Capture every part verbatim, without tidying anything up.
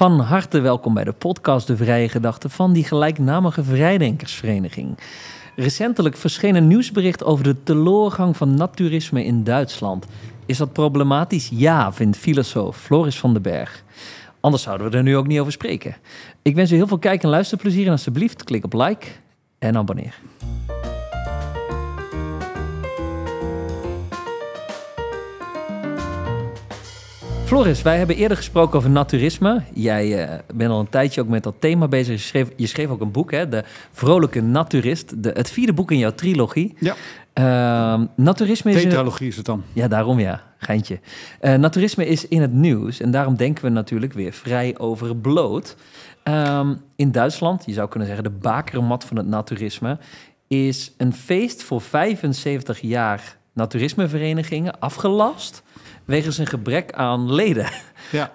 Van harte welkom bij de podcast De Vrije Gedachte van die gelijknamige Vrijdenkersvereniging. Recentelijk verscheen een nieuwsbericht over de teleurgang van naturisme in Duitsland. Is dat problematisch? Ja, vindt filosoof Floris van den Berg. Anders zouden we er nu ook niet over spreken. Ik wens u heel veel kijk- en luisterplezier en alsjeblieft klik op like en abonneer. Floris, wij hebben eerder gesproken over naturisme. Jij uh, bent al een tijdje ook met dat thema bezig. Je schreef, je schreef ook een boek, hè? De Vrolijke Naturist. De, het vierde boek in jouw trilogie. Ja. Uh, naturisme is... Tetralogie is het dan. Ja, daarom ja. Geintje. Uh, naturisme is in het nieuws. En daarom denken we natuurlijk weer vrij over bloot. Uh, in Duitsland, je zou kunnen zeggen de bakermat van het naturisme, is een feest voor vijfenzeventig jaar naturismeverenigingen afgelast wegens een gebrek aan leden. Ja.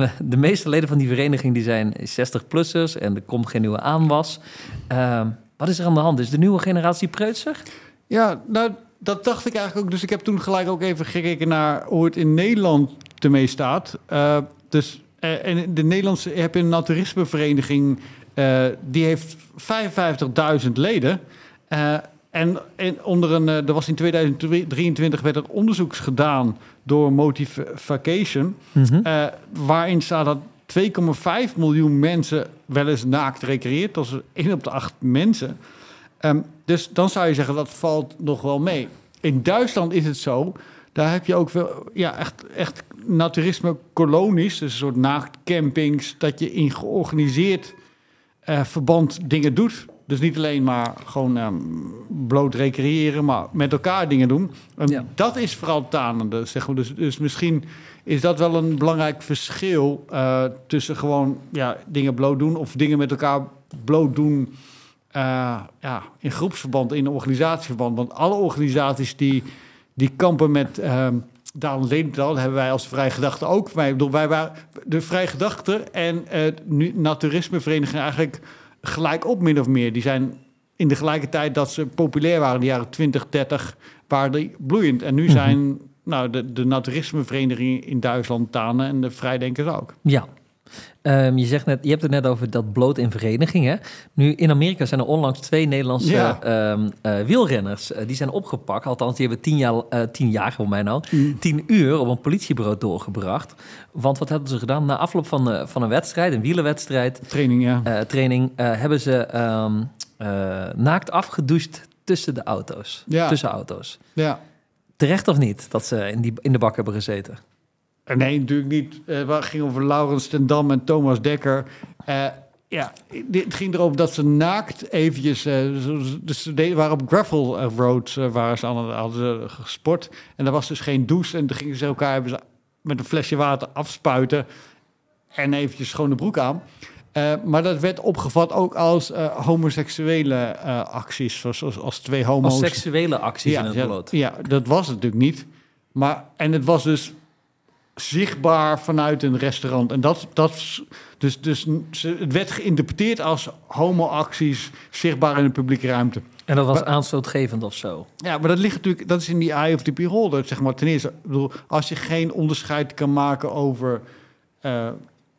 Uh, de meeste leden van die vereniging die zijn zestig-plussers... en er komt geen nieuwe aanwas. Uh, wat is er aan de hand? Is de nieuwe generatie preutser? Ja, nou, dat dacht ik eigenlijk ook. Dus ik heb toen gelijk ook even gekeken naar hoe het in Nederland ermee staat. Uh, dus, uh, en de Nederlandse heb je een naturismevereniging, Uh, die heeft vijfenvijftigduizend leden. Uh, En, en onder een, er was in tweeduizend drieëntwintig werd er onderzoek gedaan door Motivacation, mm-hmm. uh, waarin staat dat twee komma vijf miljoen mensen wel eens naakt recreëert. Dat is één op de acht mensen. Um, dus dan zou je zeggen, dat valt nog wel mee. In Duitsland is het zo, daar heb je ook wel ja, echt, echt naturisme-kolonies, dus een soort naaktcampings, dat je in georganiseerd uh, verband dingen doet. Dus niet alleen maar gewoon um, bloot recreëren, maar met elkaar dingen doen. En ja. Dat is vooral tanende, zeg maar. Dus, dus misschien is dat wel een belangrijk verschil uh, tussen gewoon ja, dingen bloot doen of dingen met elkaar bloot doen uh, ja, in groepsverband, in organisatieverband. Want alle organisaties die, die kampen met uh, dalend ledental, hebben wij als Vrije Gedachte ook. Wij, bedoel, wij waren de Vrije Gedachte en uh, naturismevereniging eigenlijk gelijk op, min of meer. Die zijn in de gelijke tijd dat ze populair waren, de jaren twintig, dertig, waren die bloeiend. En nu zijn mm-hmm. nou, de, de naturismeverenigingen in Duitsland tanen en de vrijdenkers ook. Ja. Um, je, zegt net, je hebt het net over dat bloot in verenigingen. Nu, in Amerika zijn er onlangs twee Nederlandse ja. um, uh, wielrenners. Uh, die zijn opgepakt. Althans, die hebben tien jaar, uh, tien jaar voor mij nou, mm. tien uur op een politiebureau doorgebracht. Want wat hebben ze gedaan? Na afloop van, uh, van een wedstrijd, een wielerwedstrijd. Training, ja. Uh, training, uh, hebben ze um, uh, naakt afgedoucht tussen de auto's. Ja. Tussen auto's. Ja. Terecht of niet dat ze in, die, in de bak hebben gezeten? Nee, natuurlijk niet. Uh, het ging over Laurens ten Dam en Thomas Dekker. Uh, ja, het ging erom dat ze naakt eventjes... Uh, dus ze waren op gravel roads, uh, waar ze hadden, hadden ze gesport. En er was dus geen douche. En toen gingen ze elkaar hebben ze met een flesje water afspuiten. En eventjes schone broek aan. Uh, maar dat werd opgevat ook als uh, homoseksuele uh, acties. Zoals, als twee homo's. Als seksuele acties ja, in het bloot. Ja, ja, dat was het natuurlijk niet. Maar, en het was dus zichtbaar vanuit een restaurant. En dat, dat dus, dus het werd geïnterpreteerd als homoacties zichtbaar in de publieke ruimte. En dat was maar aanstootgevend of zo? Ja, maar dat ligt natuurlijk, dat is in die eye of the beholder, zeg maar. Ten eerste, bedoel, als je geen onderscheid kan maken over uh,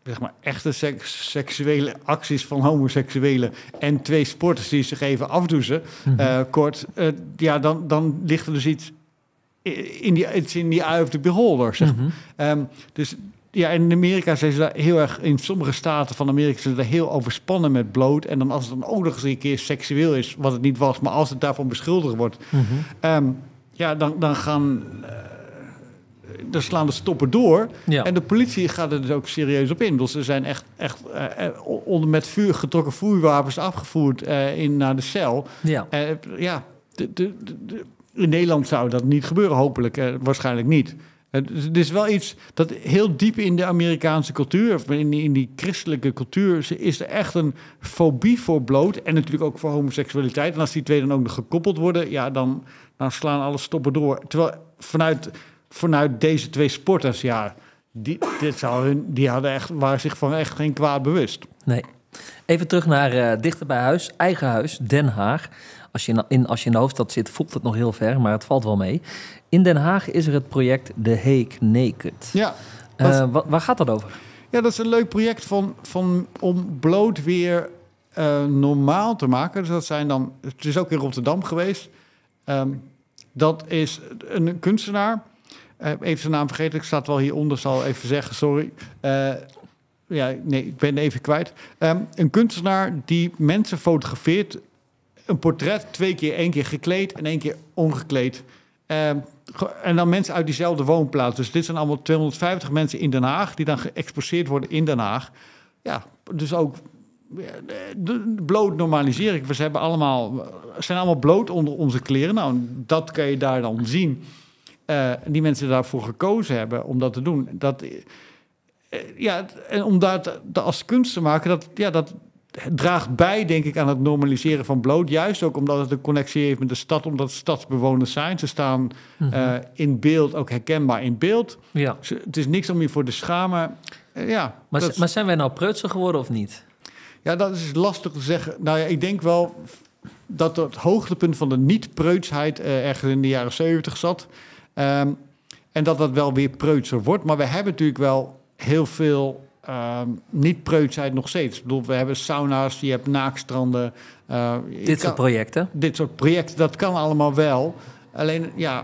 zeg maar echte seks, seksuele acties van homoseksuelen en twee sporters die zich even afdoezen, mm-hmm. uh, kort, uh, ja, dan, dan ligt er dus iets in die, het is in die eye of the beholder, zeg. Mm-hmm. um, dus ja, in Amerika zijn ze daar heel erg, in sommige staten van Amerika zijn ze daar heel overspannen met bloot. En dan als het dan ook nog eens een keer seksueel is, wat het niet was, maar als het daarvan beschuldigd wordt, mm-hmm. um, ja, dan, dan gaan, uh, dan slaan de stoppen door. Ja. En de politie gaat er dus ook serieus op in. Dus ze zijn echt, echt uh, onder met vuur getrokken vuurwapens afgevoerd uh, in naar de cel. Ja, uh, ja de, de, de, in Nederland zou dat niet gebeuren, hopelijk. Eh, waarschijnlijk niet. Eh, dus het is wel iets dat heel diep in de Amerikaanse cultuur, of in die, in die christelijke cultuur, is er echt een fobie voor bloot. En natuurlijk ook voor homoseksualiteit. En als die twee dan ook nog gekoppeld worden, ja, dan, dan slaan alle stoppen door. Terwijl vanuit, vanuit deze twee sporters, ja, die, dit zou hun, die hadden echt, waren zich van echt geen kwaad bewust. Nee. Even terug naar uh, dichter bij huis, eigen huis, Den Haag. Als je, in, in, als je in de hoofdstad zit, voelt het nog heel ver, maar het valt wel mee. In Den Haag is er het project The Hague Naked. Ja. Dat... Uh, wa, waar gaat dat over? Ja, dat is een leuk project van, van, om bloot weer uh, normaal te maken. Dus dat zijn dan, het is ook in Rotterdam geweest. Um, dat is een kunstenaar. Uh, even zijn naam vergeten, ik staat wel hieronder, zal even zeggen, sorry. Uh, ja, nee, ik ben even kwijt. Um, een kunstenaar die mensen fotografeert. Een portret, twee keer, één keer gekleed en één keer ongekleed. Um, en dan mensen uit diezelfde woonplaats. Dus dit zijn allemaal tweehonderdvijftig mensen in Den Haag... die dan geëxposeerd worden in Den Haag. Ja, dus ook bloot normaliseren. We zijn allemaal, zijn allemaal bloot onder onze kleren. Nou, dat kan je daar dan zien. Uh, die mensen daarvoor gekozen hebben om dat te doen. Dat, uh, ja, en om dat, dat als kunst te maken... dat, ja, dat draagt bij, denk ik, aan het normaliseren van bloot. Juist ook omdat het een connectie heeft met de stad... omdat stadsbewoners zijn. Ze staan mm-hmm. uh, in beeld, ook herkenbaar in beeld. Ja. Ze, het is niks om je voor te schamen. Uh, ja, maar, dat, maar zijn wij nou prutsen geworden of niet? Ja, dat is lastig te zeggen. Nou ja, ik denk wel dat het hoogtepunt van de niet-preutsheid... Uh, ergens in de jaren zeventig zat... Um, en dat dat wel weer preutser wordt. Maar we hebben natuurlijk wel heel veel um, niet-preutsheid nog steeds. Ik bedoel, we hebben sauna's, je hebt naakstranden. Uh, dit soort projecten? Dit soort projecten, dat kan allemaal wel. Alleen, ja,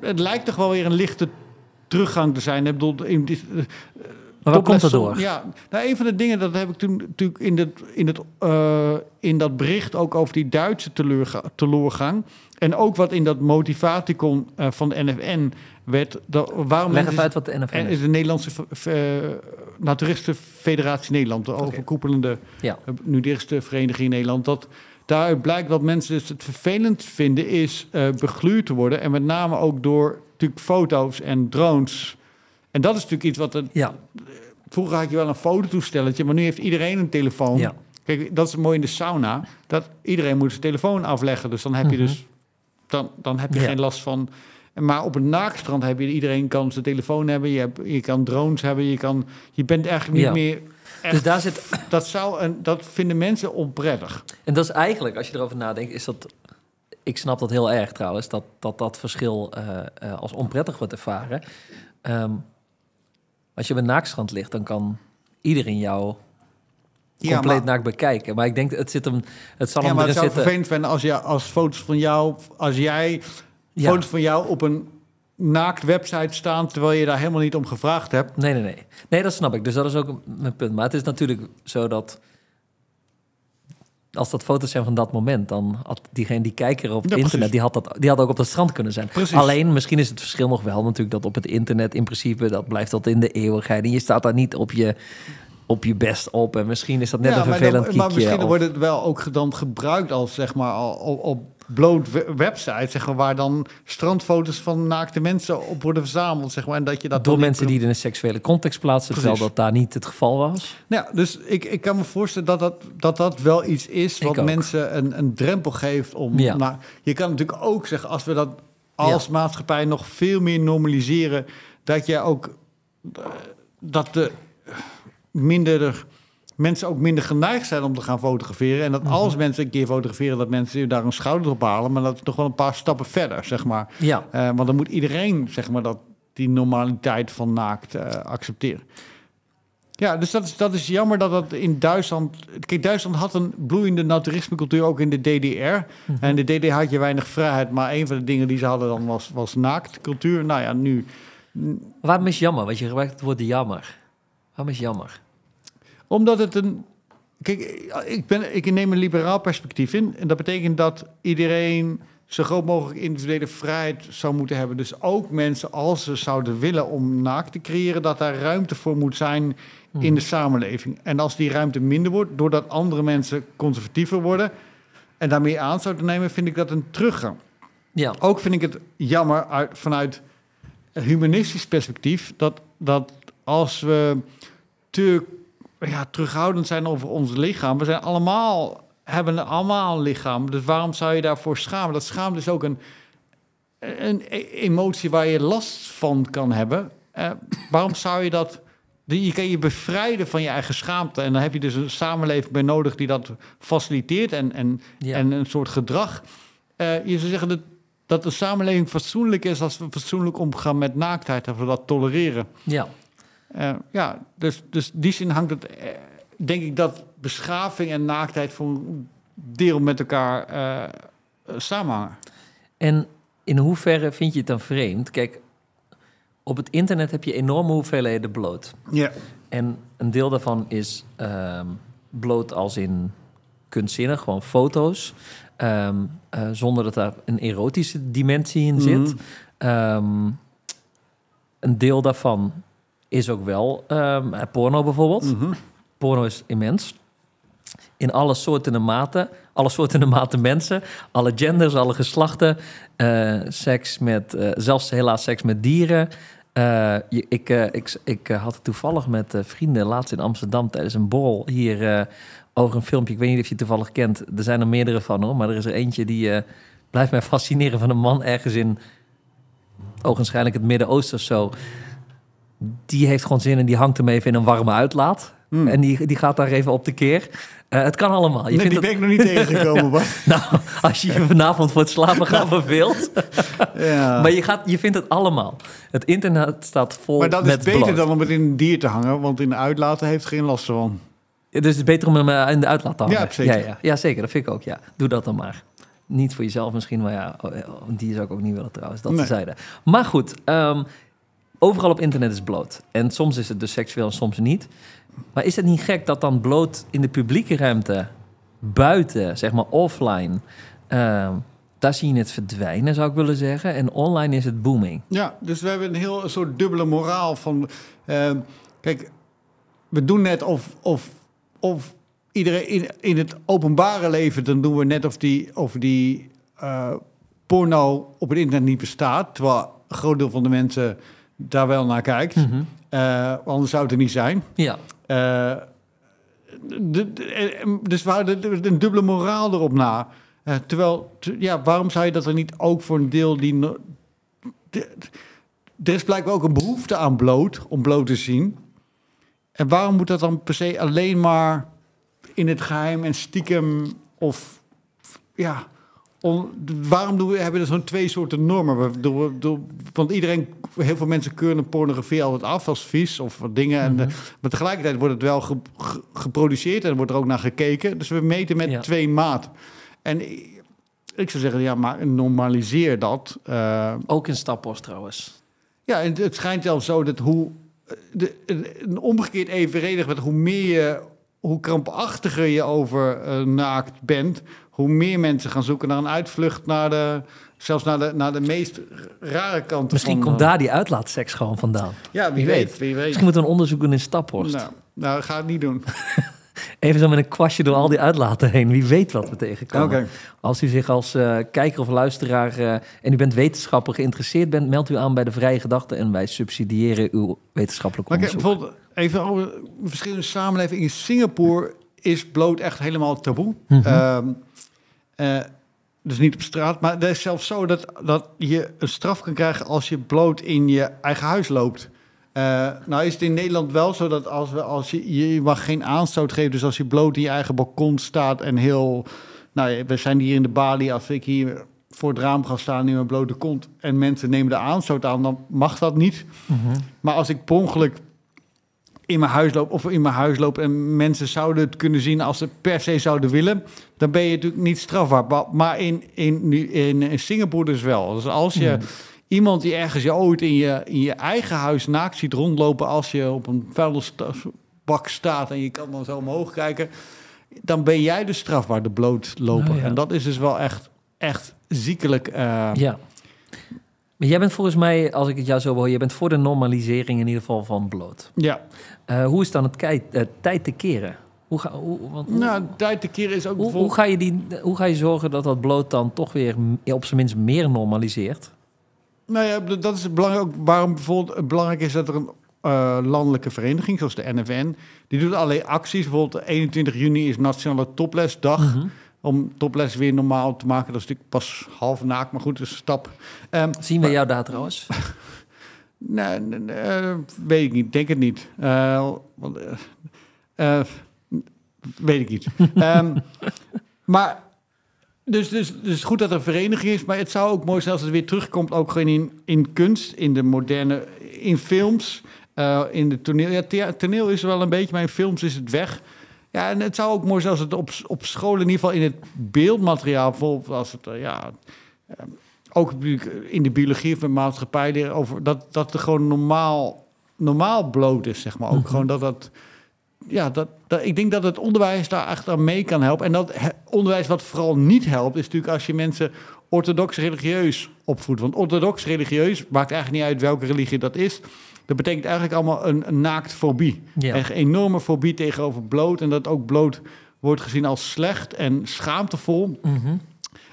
het lijkt toch wel weer een lichte teruggang te zijn. Ik bedoel, in die, uh, maar waar komt dat door? Ja, nou, een van de dingen, dat heb ik toen natuurlijk in, dit, in, het, uh, in dat bericht... ook over die Duitse teleur, teleurgang... En ook wat in dat motivaticon uh, van de N F N werd... Dat, waarom Leg even uit wat de N F N is. is de Nederlandse uh, Naturistenfederatie Nederland. De okay. overkoepelende ja. nudistenvereniging Nederland. Dat, daaruit blijkt dat mensen dus het vervelend vinden is uh, begluurd te worden. En met name ook door natuurlijk foto's en drones. En dat is natuurlijk iets wat... Een, ja. Vroeger had je wel een fototoestelletje, maar nu heeft iedereen een telefoon. Ja. Kijk, dat is mooi in de sauna. Dat iedereen moet zijn telefoon afleggen. Dus dan heb je mm-hmm. dus... Dan, dan heb je ja. geen last van... Maar op het naakstrand heb je... Iedereen kan zijn telefoon hebben. Je, hebt, je kan drones hebben. Je, kan, je bent eigenlijk niet ja. meer... Echt, dus daar zit... dat, zou een, dat vinden mensen onprettig. En dat is eigenlijk, als je erover nadenkt... is dat... Ik snap dat heel erg trouwens. Dat dat, dat verschil uh, uh, als onprettig wordt ervaren. Um, als je op een naakstrand ligt... dan kan iedereen jou... compleet ja, maar, naakt bekijken. Maar ik denk, het, zit hem, het zal ja, hem erin zitten. Ja, maar het zou vervelend zijn als, je, als foto's van jou... als jij ja. foto's van jou op een naakt website staan... terwijl je daar helemaal niet om gevraagd hebt. Nee, nee, nee. Nee, dat snap ik. Dus dat is ook mijn punt. Maar het is natuurlijk zo dat... als dat foto's zijn van dat moment... dan had diegene die kijker op het ja, internet... Die had, dat, die had ook op dat strand kunnen zijn. Precies. Alleen, misschien is het verschil nog wel natuurlijk... dat op het internet in principe... dat blijft tot in de eeuwigheid. En je staat daar niet op je... op je best op. En misschien is dat net ja, een vervelend dan, kiekje. Maar misschien of... wordt het wel ook dan gebruikt als, zeg maar, al, op, op bloot website, zeg maar, waar dan strandfoto's van naakte mensen op worden verzameld, zeg maar. En dat je dat door mensen die in een seksuele context plaatsen, precies. Terwijl dat daar niet het geval was. Nou, ja, dus ik, ik kan me voorstellen dat dat, dat, dat wel iets is wat mensen een, een drempel geeft om... Ja. Nou, je kan natuurlijk ook zeggen, als we dat als ja. maatschappij nog veel meer normaliseren, dat je ook... dat de... minder mensen ook minder geneigd zijn om te gaan fotograferen. En dat als mm-hmm. mensen een keer fotograferen... dat mensen daar een schouder op halen... maar dat is toch wel een paar stappen verder, zeg maar. Ja. Uh, want dan moet iedereen, zeg maar, dat, die normaliteit van naakt uh, accepteren. Ja, dus dat is, dat is jammer dat dat in Duitsland... Kijk, Duitsland had een bloeiende naturismecultuur ook in de D D R. Mm-hmm. En de D D R had je weinig vrijheid... maar een van de dingen die ze hadden dan was, was naaktcultuur. Nou ja, nu... Waarom is jammer? Want je gebruikt het woord jammer. Waarom is jammer? Omdat het een... Kijk, ik, ben, ik neem een liberaal perspectief in. En dat betekent dat iedereen zo groot mogelijk individuele vrijheid zou moeten hebben. Dus ook mensen, als ze zouden willen om naakt te creëren... dat daar ruimte voor moet zijn hmm. in de samenleving. En als die ruimte minder wordt, doordat andere mensen conservatiever worden... en daarmee aan zouden nemen, vind ik dat een teruggang. Ja. Ook vind ik het jammer uit, vanuit humanistisch perspectief... dat, dat als we... te ja, terughoudend zijn over ons lichaam. We zijn allemaal, hebben allemaal een lichaam. Dus waarom zou je daarvoor schamen? Dat schaamte is ook een, een emotie waar je last van kan hebben. Eh, waarom zou je dat... Je kan je bevrijden van je eigen schaamte. En dan heb je dus een samenleving bij nodig die dat faciliteert. En, en, ja. en een soort gedrag. Eh, je zou zeggen dat, dat de samenleving fatsoenlijk is... als we fatsoenlijk omgaan met naaktheid. En we dat tolereren. Ja. Uh, ja, dus, dus in die zin hangt het, denk ik, dat beschaving en naaktheid voor een deel met elkaar uh, samenhangen. En in hoeverre vind je het dan vreemd? Kijk, op het internet heb je enorme hoeveelheden bloot. Ja. En een deel daarvan is um, bloot als in kunstzinnig, gewoon foto's. Um, uh, zonder dat daar een erotische dimensie in zit. Mm. Um, een deel daarvan is ook wel um, porno bijvoorbeeld. Mm-hmm. Porno is immens. In alle soorten en maten, alle soorten en maten mensen, alle genders, alle geslachten, uh, seks met, uh, zelfs helaas seks met dieren. Uh, ik, uh, ik, ik uh, had het toevallig met uh, vrienden laatst in Amsterdam tijdens een borrel hier uh, over een filmpje. Ik weet niet of je het toevallig kent. Er zijn er meerdere van hoor, maar er is er eentje die uh, blijft mij fascineren van een man ergens in, ogenschijnlijk het Midden-Oosten of zo. Die heeft gewoon zin en die hangt hem even in een warme uitlaat. Hmm. En die, die gaat daar even op de keer. Uh, het kan allemaal. Je nee, vindt die dat... ben ik nog niet tegengekomen. Ja. Nou, als je je vanavond voor het slapen gaat verveelt. Ja. Maar je, gaat, je vindt het allemaal. Het internet staat vol met bloot. Maar dat is beter bloot. Dan om het in een dier te hangen. Want in de uitlaten heeft geen last van. Ja, dus het is beter om hem in de uitlaat te hangen. Ja, zeker. Ja, ja. ja, zeker. Dat vind ik ook, ja. Doe dat dan maar. Niet voor jezelf misschien, maar ja, die zou ik ook niet willen trouwens. Dat nee. tezijde. Maar goed, um, overal op internet is bloot. En soms is het dus seksueel en soms niet. Maar is het niet gek dat dan bloot in de publieke ruimte, buiten, zeg maar offline, uh, daar zie je het verdwijnen, zou ik willen zeggen. En online is het booming. Ja, dus we hebben een heel een soort dubbele moraal van... Uh, kijk, we doen net of, of, of iedereen in, in het openbare leven... dan doen we net of die, of die uh, porno op het internet niet bestaat. Terwijl een groot deel van de mensen daar wel naar kijkt. Mm-hmm. Uh, anders zou het er niet zijn. Ja. Uh, de, de, dus we houden een dubbele moraal erop na. Uh, terwijl, t, ja, waarom zou je dat er niet ook voor een deel die... No, de, er is blijkbaar ook een behoefte aan bloot, om bloot te zien. En waarom moet dat dan per se alleen maar in het geheim en stiekem of... ja. Om, waarom doen we, hebben we zo'n twee soorten normen? Door, door, want iedereen, heel veel mensen keuren pornografie altijd af als vies of wat dingen. En, mm-hmm. Maar tegelijkertijd wordt het wel ge, ge, geproduceerd en wordt er ook naar gekeken. Dus we meten met ja. twee maat. En ik zou zeggen, ja, maar normaliseer dat. Uh, ook in stappost trouwens. Ja, en het schijnt zelfs zo dat hoe... De, een omgekeerd evenredig met hoe meer je... hoe krampachtiger je over uh, naakt bent... hoe meer mensen gaan zoeken naar een uitvlucht... naar de, zelfs naar de, naar de meest rare kanten. Misschien van, komt uh, daar die uitlaatseks gewoon vandaan. Ja, wie, wie, weet. Weet, wie weet. Misschien moeten we een onderzoek doen in Staphorst. Nou, nou ga het niet doen. Even zo met een kwastje door al die uitlaten heen. Wie weet wat we tegenkomen. Okay. Als u zich als uh, kijker of luisteraar... Uh, en u bent wetenschapper geïnteresseerd bent... meld u aan bij De Vrije Gedachte... en wij subsidiëren uw wetenschappelijk onderzoek. Okay, bijvoorbeeld even over verschillende samenlevingen. In Singapore is bloot echt helemaal taboe. Mm-hmm. um, uh, dus niet op straat. Maar het is zelfs zo dat, dat je een straf kan krijgen... als je bloot in je eigen huis loopt... Uh, nou is het in Nederland wel zo dat als, we, als je, je mag geen aanstoot geven. Dus als je bloot in je eigen balkon staat en heel... Nou, we zijn hier in de Bali. Als ik hier voor het raam ga staan in mijn blote kont... en mensen nemen de aanstoot aan, dan mag dat niet. Mm-hmm. Maar als ik per ongeluk in mijn huis loop of in mijn huis loop... en mensen zouden het kunnen zien als ze per se zouden willen... dan ben je natuurlijk niet strafbaar. Maar in, in, in, in Singapore dus wel. Dus als je... Mm. Iemand die ergens je ooit in je, in je eigen huis naakt ziet rondlopen... als je op een vuilnisbak staat en je kan dan zo omhoog kijken... dan ben jij dus strafbaar, de blootloper. Oh ja. En dat is dus wel echt, echt ziekelijk. Uh... Ja. Maar jij bent volgens mij, als ik het jou zo hoor... jij bent voor de normalisering in ieder geval van bloot. Ja. Uh, hoe is dan het kei, uh, tijd te keren? Hoe ga, hoe, want, hoe, nou, tijd te keren is ook... Hoe, bijvoorbeeld... hoe, ga je die, hoe ga je zorgen dat dat bloot dan toch weer op zijn minst meer normaliseert... Nou ja, dat is belangrijk. Ook waarom bijvoorbeeld belangrijk is dat er een uh, landelijke vereniging, zoals de N F N, die doet allerlei acties. Bijvoorbeeld eenentwintig juni is Nationale Toplesdag. Mm-hmm. Om toples weer normaal te maken. Dat is natuurlijk pas half naakt, maar goed, dat is een stap. Um, Zien we maar, jou daar trouwens? nee, nee, nee, weet ik niet. Denk het niet. Uh, want, uh, uh, weet ik niet. um, maar... Dus, dus, dus goed dat er een vereniging is, maar het zou ook mooi zijn als het weer terugkomt, ook gewoon in, in kunst, in de moderne, in films. Uh, in de toneel. Ja, thea- toneel is wel een beetje, maar in films is het weg. Ja, en het zou ook mooi zijn als het op, op school, in ieder geval in het beeldmateriaal, bijvoorbeeld als het, uh, ja, uh, ook in de biologie of de maatschappij leren over dat dat er gewoon normaal, normaal bloot is, zeg maar. Ook mm-hmm. gewoon dat dat, ja, dat, dat, ik denk dat het onderwijs daar echt aan mee kan helpen. En dat he, onderwijs wat vooral niet helpt, is natuurlijk als je mensen orthodox religieus opvoedt. Want orthodox religieus maakt eigenlijk niet uit welke religie dat is. Dat betekent eigenlijk allemaal een, een naaktfobie. Ja. Echt een enorme fobie tegenover bloot. En dat ook bloot wordt gezien als slecht en schaamtevol. Mm-hmm.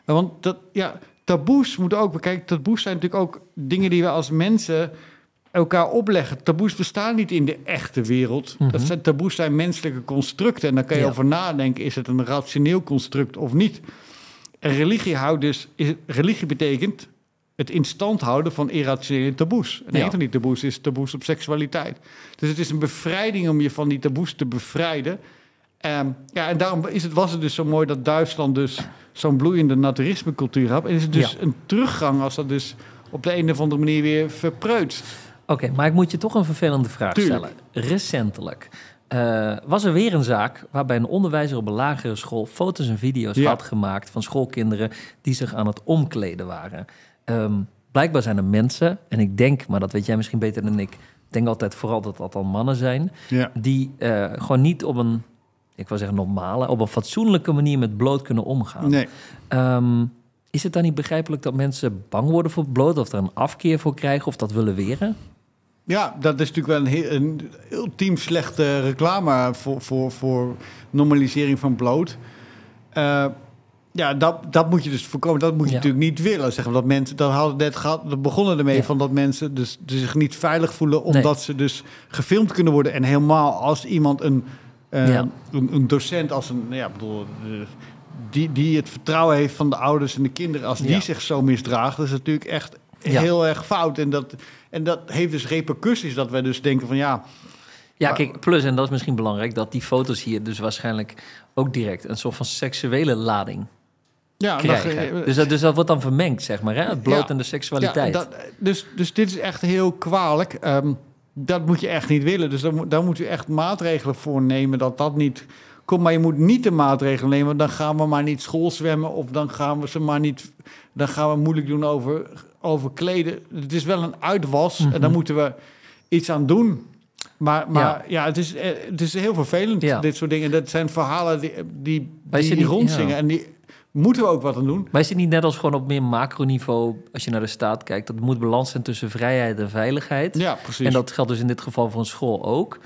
En want dat, ja, taboes moeten ook bekijken. Taboes zijn natuurlijk ook dingen die we als mensen elkaar opleggen. Taboes bestaan niet in de echte wereld. Mm-hmm. Dat zijn, taboes zijn menselijke constructen. En daar kan je ja. over nadenken. Is het een rationeel construct of niet? En religie houdt dus, is, religie betekent het in stand houden van irrationele taboes. En een van die taboes is taboes op seksualiteit. Dus het is een bevrijding om je van die taboes te bevrijden. Um, ja, en daarom is het, was het dus zo mooi dat Duitsland dus zo'n bloeiende naturismecultuur had. En is het dus ja. een teruggang als dat dus op de een of andere manier weer verpreut. Oké, okay, maar ik moet je toch een vervelende vraag Tuurlijk. stellen. Recentelijk uh, was er weer een zaak waarbij een onderwijzer op een lagere school foto's en video's ja. had gemaakt van schoolkinderen die zich aan het omkleden waren. Um, blijkbaar zijn er mensen, en ik denk, maar dat weet jij misschien beter dan ik, ik denk altijd vooral dat dat dan mannen zijn, ja. die uh, gewoon niet op een, ik wil zeggen normale, op een fatsoenlijke manier met bloot kunnen omgaan. Nee. Um, is het dan niet begrijpelijk dat mensen bang worden voor bloot, of er een afkeer voor krijgen, of dat willen weren? Ja, dat is natuurlijk wel een, heel, een ultiem slechte reclame voor, voor, voor normalisering van bloot. Uh, Ja, dat, dat moet je dus voorkomen. Dat moet je ja. natuurlijk niet willen. Zeg maar, dat mensen, dat hadden net gehad, dat begonnen ermee ja. van dat mensen dus, dus zich niet veilig voelen, omdat nee. ze dus gefilmd kunnen worden. En helemaal als iemand een, uh, ja. een, een docent, als een, ja, bedoel, uh, die, die het vertrouwen heeft van de ouders en de kinderen, als die ja. zich zo misdraagt, dat is natuurlijk echt ja. heel erg fout. En dat, en dat heeft dus repercussies, dat wij dus denken van ja. Ja, kijk, plus, en dat is misschien belangrijk, dat die foto's hier dus waarschijnlijk ook direct een soort van seksuele lading. Ja, dat, dus, dat, dus dat wordt dan vermengd, zeg maar, hè? Het bloot ja, en de seksualiteit. Ja, dat, dus, dus dit is echt heel kwalijk. Um, dat moet je echt niet willen. Dus dan, dan moet je echt maatregelen voor nemen dat dat niet komt. Maar je moet niet de maatregelen nemen, want dan gaan we maar niet schoolzwemmen, of dan gaan we ze maar niet, dan gaan we moeilijk doen over, over kleden. Het is wel een uitwas, mm-hmm. en daar moeten we iets aan doen. Maar, maar ja. ja, het is, het is heel vervelend, ja. dit soort dingen. Dat zijn verhalen die, die, die, die rondzingen ja. en die moeten we ook wat aan doen. Maar is het niet net als gewoon op meer macroniveau, als je naar de staat kijkt, dat moet balans zijn tussen vrijheid en veiligheid? Ja, precies. En dat geldt dus in dit geval voor een school ook.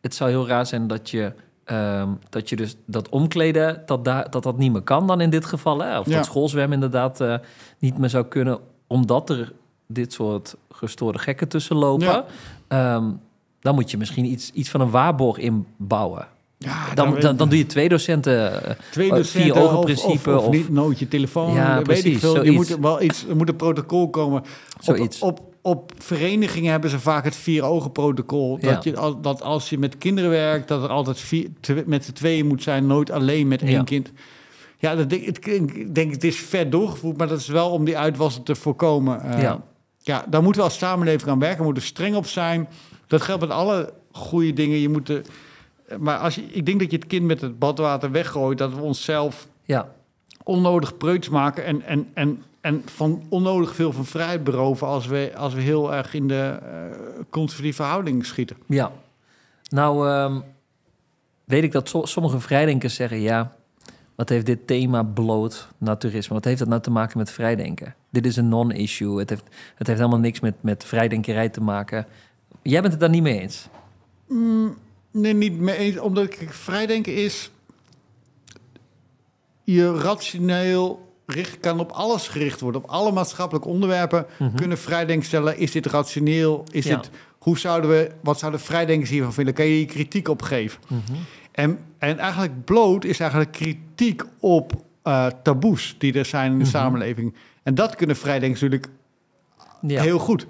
Het zou heel raar zijn dat je, um, dat, je dus dat omkleden, dat, da- dat dat niet meer kan dan in dit geval. Hè? Of ja. dat schoolzwemmen inderdaad uh, niet meer zou kunnen, omdat er dit soort gestoorde gekken tussen lopen. Ja. Um, dan moet je misschien iets, iets van een waarborg inbouwen. Ja, dan, dan, dan doe je twee docenten, twee docenten vier ogen principe. Of, of, of niet, nood je telefoon, ja, weet precies, ik veel. Je moet wel iets, er moet een protocol komen. Zoiets. Op, op, op verenigingen hebben ze vaak het vier ogen protocol. Ja. Dat, je, dat als je met kinderen werkt, dat er altijd vier, te, met z'n tweeën moet zijn. Nooit alleen met één ja. kind. Ja, dat denk, het, ik denk het is vet doorgevoerd, maar dat is wel om die uitwassen te voorkomen. Uh, ja. ja, daar moeten we als samenleving aan werken. We moeten streng op zijn. Dat geldt met alle goede dingen. Je moet... De, Maar als je, ik denk dat je het kind met het badwater weggooit, dat we onszelf ja. onnodig preuts maken en, en, en, en van onnodig veel van vrijheid beroven als we, als we heel erg in de uh, conservatieve houding schieten. Ja, nou um, weet ik dat so- sommige vrijdenkers zeggen, ja, wat heeft dit thema bloot, naturisme, wat heeft dat nou te maken met vrijdenken? Dit is een non-issue, het heeft, het heeft helemaal niks met, met vrijdenkerij te maken. Jij bent het daar niet mee eens? Mm. Nee, niet mee eens. Omdat ik vrijdenken is, je rationeel richt, kan op alles gericht worden. Op alle maatschappelijke onderwerpen mm-hmm. kunnen vrijdenken stellen. Is dit rationeel? Is ja. dit, hoe zouden we, wat zouden vrijdenkers hiervan vinden? Kan je je kritiek op geven? Mm-hmm. En, en eigenlijk bloot is eigenlijk kritiek op uh, taboes die er zijn in de mm-hmm. samenleving. En dat kunnen vrijdenkers natuurlijk ja. heel goed.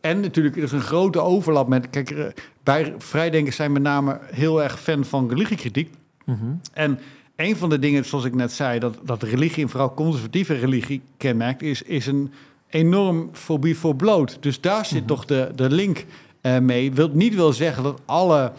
En natuurlijk, er is een grote overlap met... Kijk, wij vrijdenkers zijn met name heel erg fan van religiekritiek. Mm-hmm. En een van de dingen, zoals ik net zei, dat, dat religie, en vooral conservatieve religie, kenmerkt, is, is een enorm fobie voor bloot. Dus daar zit mm-hmm. toch de, de link. uh, mee. Wil niet wil zeggen dat alle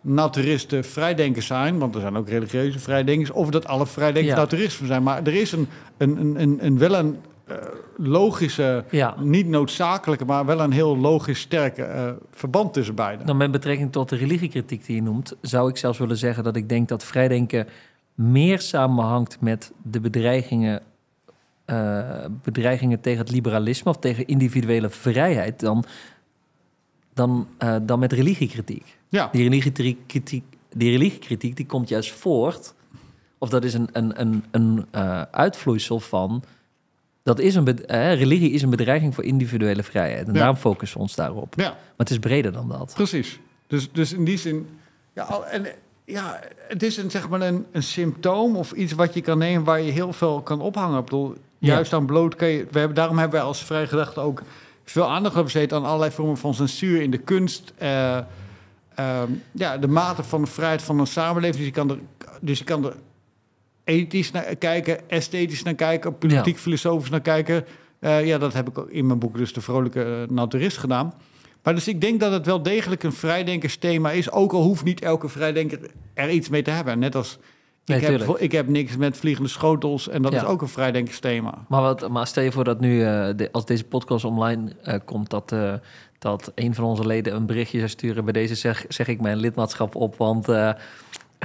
naturisten vrijdenkers zijn, want er zijn ook religieuze vrijdenkers, of dat alle vrijdenkers ja. naturisten zijn. Maar er is een, een, een, een, een wel een uh, logische, ja. niet noodzakelijke, maar wel een heel logisch sterke uh, verband tussen beiden. Dan met betrekking tot de religiekritiek die je noemt, zou ik zelfs willen zeggen dat ik denk dat vrijdenken meer samenhangt met de bedreigingen, uh, bedreigingen tegen het liberalisme of tegen individuele vrijheid dan, dan, uh, dan met religiekritiek. Ja. Die religiekritiek, die religiekritiek die komt juist voort, of dat is een, een, een, een uh, uitvloeisel van, dat is een eh, religie is een bedreiging voor individuele vrijheid. En ja. daarom focussen we ons daarop. Ja. Maar het is breder dan dat. Precies. Dus, dus in die zin, ja, al, en, ja, het is een, zeg maar een, een symptoom of iets wat je kan nemen waar je heel veel kan ophangen. Ik bedoel, juist ja. aan bloot kan je, we hebben, daarom hebben wij als Vrije Gedachte ook veel aandacht besteed aan allerlei vormen van censuur in de kunst. Uh, uh, ja, de mate van de vrijheid van een samenleving. Dus je kan er, dus je kan er ethisch naar kijken, esthetisch naar kijken, politiek, ja. filosofisch naar kijken. Uh, ja, dat heb ik ook in mijn boek, dus De Vrolijke Naturist, gedaan. Maar dus ik denk dat het wel degelijk een vrijdenkersthema is. Ook al hoeft niet elke vrijdenker er iets mee te hebben. Net als, ik, nee, heb, ik heb niks met vliegende schotels. En dat ja. is ook een vrijdenkersthema. Maar, wat, maar stel je voor dat nu, uh, de, als deze podcast online uh, komt, dat, uh, dat een van onze leden een berichtje zou sturen. Bij deze zeg, zeg ik mijn lidmaatschap op, want uh,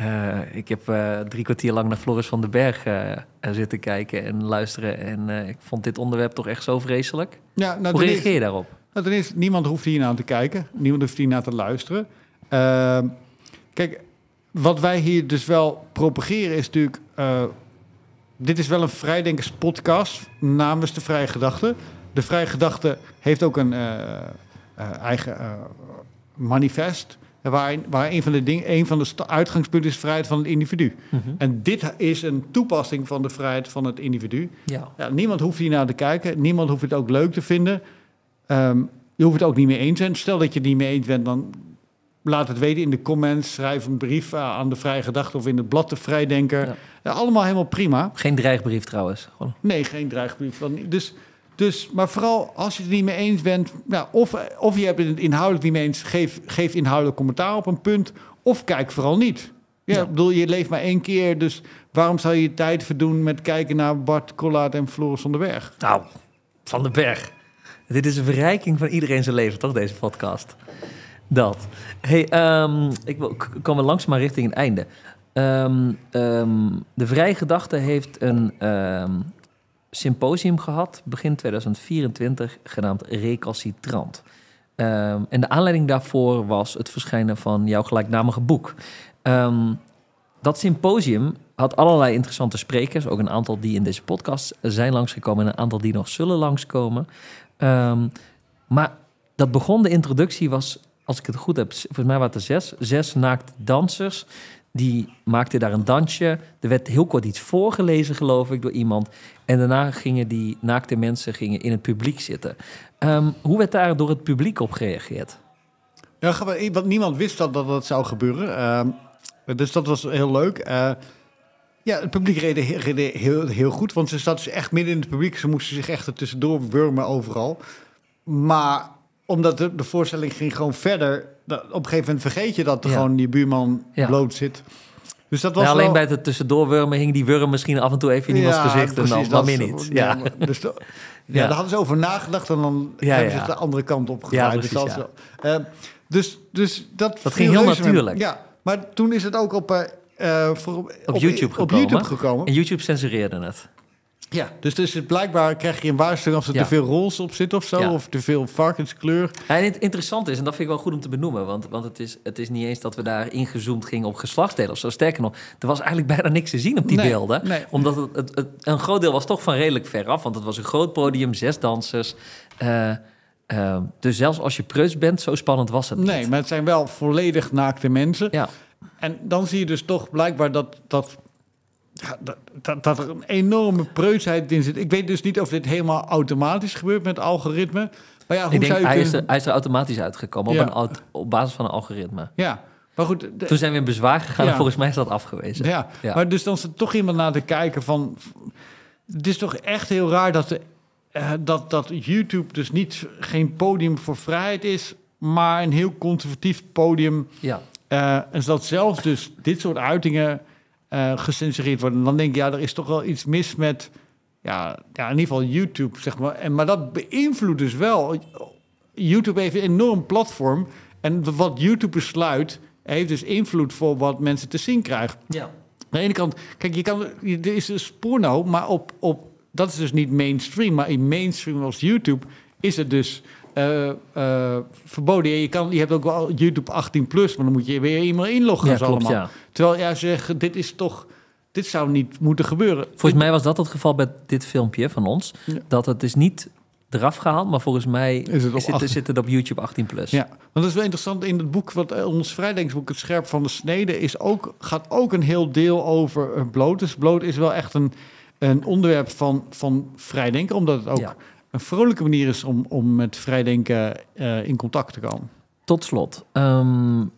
uh, ik heb uh, drie kwartier lang naar Floris van den Berg uh, zitten kijken en luisteren. En uh, ik vond dit onderwerp toch echt zo vreselijk. Ja, nou, hoe reageer je daarop? Nou, ten eerste, niemand hoeft hiernaar te kijken. Niemand hoeft hiernaar te luisteren. Uh, kijk, wat wij hier dus wel propageren is natuurlijk... Uh, dit is wel een vrijdenkerspodcast namens de Vrije Gedachte. De Vrije Gedachte heeft ook een uh, uh, eigen uh, manifest... Waar, waar een van de, ding, een van de uitgangspunten is vrijheid van het individu. Mm-hmm. En dit is een toepassing van de vrijheid van het individu. Ja. Ja, niemand hoeft hiernaar te kijken. Niemand hoeft het ook leuk te vinden... Um, je hoeft het ook niet mee eens te zijn. Stel dat je het niet mee eens bent, dan laat het weten in de comments. Schrijf een brief aan de Vrije Gedachte of in het blad de Vrijdenker. Ja. Ja, allemaal helemaal prima. Geen dreigbrief trouwens. Gewoon. Nee, geen dreigbrief. Dus, dus, maar vooral als je het niet mee eens bent... Nou, of, of je hebt het inhoudelijk niet mee eens, geef, geef inhoudelijk commentaar op een punt. Of kijk vooral niet. Ja, ja. Ik bedoel, je leeft maar één keer, dus waarom zou je je tijd verdoen met kijken naar Bart Collard en Floris van den Berg? Nou, van den Berg. Dit is een verrijking van iedereen zijn leven, toch, deze podcast? Dat. Hey, um, ik kom langs maar richting het einde. Um, um, de Vrije Gedachte heeft een um, symposium gehad, begin tweeduizend vierentwintig, genaamd Recalcitrant. Um, en de aanleiding daarvoor was het verschijnen van jouw gelijknamige boek. Um, dat symposium had allerlei interessante sprekers, ook een aantal die in deze podcast zijn langsgekomen en een aantal die nog zullen langskomen. Um, maar dat begon, de introductie was, als ik het goed heb, volgens mij waren het er zes, zes naakte dansers. Die maakten daar een dansje. Er werd heel kort iets voorgelezen, geloof ik, door iemand. En daarna gingen die naakte mensen gingen in het publiek zitten. Um, hoe werd daar door het publiek op gereageerd? Ja, want niemand wist dat dat, dat zou gebeuren. Uh, dus dat was heel leuk. Uh, Ja, het publiek reed heel, heel, heel goed, want ze zat dus echt midden in het publiek. Ze moesten zich echt er tussendoor wurmen overal. Maar omdat de, de voorstelling ging gewoon verder... Dat, op een gegeven moment vergeet je dat er ja. gewoon die buurman ja. bloot zit. Dus dat was ja, alleen wel... bij het tussendoor wurmen hing die wurm misschien af en toe even in iemands ja, gezicht. Precies, en dan dat, maar meer niet. Ja. Ja, dus de, ja, ja. Daar hadden ze over nagedacht en dan ja, hebben ze ja. de andere kant op gedraaid. Ja, precies, dus, dat ja. uh, dus, dus dat, dat ging heel natuurlijk. Met, ja, maar toen is het ook op... Uh, Uh, voor, op, op, YouTube op, op YouTube gekomen. En YouTube censureerde het. Ja, dus, dus blijkbaar krijg je een waarschuwing als er ja. te veel roze op zit of zo, ja. of te veel varkenskleur. En het interessante is, en dat vind ik wel goed om te benoemen, want, want het, is, het is niet eens dat we daar ingezoomd gingen op geslachtsdelen of zo. Sterker nog, er was eigenlijk bijna niks te zien op die nee, beelden. Nee. Omdat het, het, het, een groot deel was toch van redelijk ver af, want het was een groot podium, zes dansers. Uh, uh, dus zelfs als je preus bent, zo spannend was het nee, niet. Maar het zijn wel volledig naakte mensen. Ja. En dan zie je dus toch blijkbaar dat, dat, dat, dat, dat er een enorme preutsheid in zit. Ik weet dus niet of dit helemaal automatisch gebeurt met algoritme. Maar ja, hoe Ik denk, zou je hij, kunnen... is er, hij is er automatisch uitgekomen ja. op, een, op basis van een algoritme. Ja, maar goed... De... Toen zijn we in bezwaar gegaan ja. en volgens mij is dat afgewezen. Ja, ja. maar dus dan zit toch iemand naar te kijken van... Het is toch echt heel raar dat, de, uh, dat, dat YouTube dus niet, geen podium voor vrijheid is... maar een heel conservatief podium. Ja. Uh, en zodat zelfs dus dit soort uitingen uh, gecensureerd worden. En dan denk ik, ja, er is toch wel iets mis met... Ja, ja, in ieder geval YouTube, zeg maar. En, maar dat beïnvloedt dus wel. YouTube heeft een enorm platform. En wat YouTube besluit, heeft dus invloed voor wat mensen te zien krijgen. Ja. Aan de ene kant, kijk, je kan, er is dus porno, maar op, op, dat is dus niet mainstream. Maar in mainstream als YouTube is het dus uh, uh, verboden. Je, kan, je hebt ook wel YouTube achttien plus, maar dan moet je weer eenmaal inloggen. Ja, klopt, allemaal. Ja. Terwijl jij zegt, dit is toch... Dit zou niet moeten gebeuren. Volgens mij was dat het geval bij dit filmpje van ons. Ja. Dat het is niet eraf gehaald, maar volgens mij is het op is het, zit het op YouTube achttien plus. Ja, want dat is wel interessant. In het boek, wat ons vrijdenksboek, Het Scherp van de Snede, is ook, gaat ook een heel deel over bloot. Dus bloot is wel echt een, een onderwerp van, van vrijdenken, omdat het ook ja. een vrolijke manier is om, om met vrijdenken uh, in contact te komen. Tot slot. Um...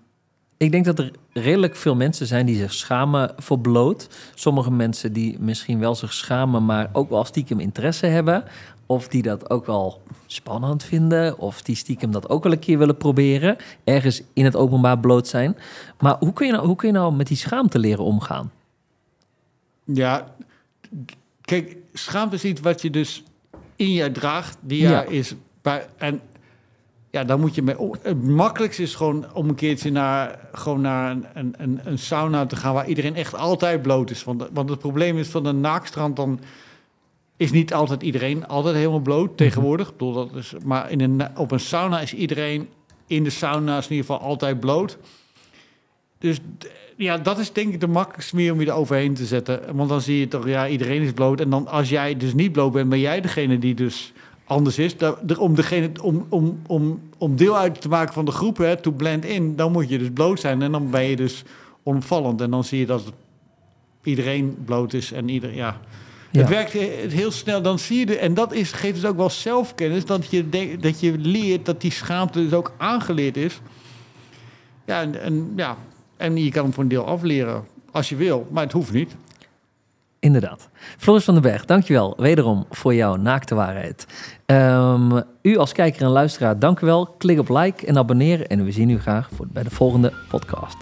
Ik denk dat er redelijk veel mensen zijn die zich schamen voor bloot. Sommige mensen die misschien wel zich schamen, maar ook wel stiekem interesse hebben. Of die dat ook wel spannend vinden. Of die stiekem dat ook wel een keer willen proberen. Ergens in het openbaar bloot zijn. Maar hoe kun je nou, hoe kun je nou met die schaamte leren omgaan? Ja, kijk, schaamte is iets wat je dus in je draagt. Die ja. is bij... En ja, dan moet je mee. Het makkelijkste is gewoon om een keertje naar, gewoon naar een, een, een sauna te gaan waar iedereen echt altijd bloot is. Want, want het probleem is van een naaktstrand, dan is niet altijd iedereen altijd helemaal bloot tegenwoordig. Mm-hmm. Ik bedoel, dat is, maar in een, op een sauna is iedereen in de sauna is in ieder geval altijd bloot. Dus ja, dat is denk ik de makkelijkste manier om je er overheen te zetten. Want dan zie je toch, ja, iedereen is bloot. En dan als jij dus niet bloot bent, ben jij degene die dus anders is, om, degene, om, om, om, om deel uit te maken van de groep, hè, to blend in, dan moet je dus bloot zijn. En dan ben je dus onopvallend. En dan zie je dat iedereen bloot is. En ieder, ja. Ja. Het werkt heel snel. Dan zie je de, en dat is, geeft dus ook wel zelfkennis, dat je, de, dat je leert dat die schaamte dus ook aangeleerd is. Ja, en, en, ja, en je kan hem voor een deel afleren, als je wil, maar het hoeft niet. Inderdaad. Floris van den Berg, dankjewel wederom voor jouw naakte waarheid. Um, u als kijker en luisteraar, dank u wel. Klik op like en abonneer en we zien u graag voor, bij de volgende podcast.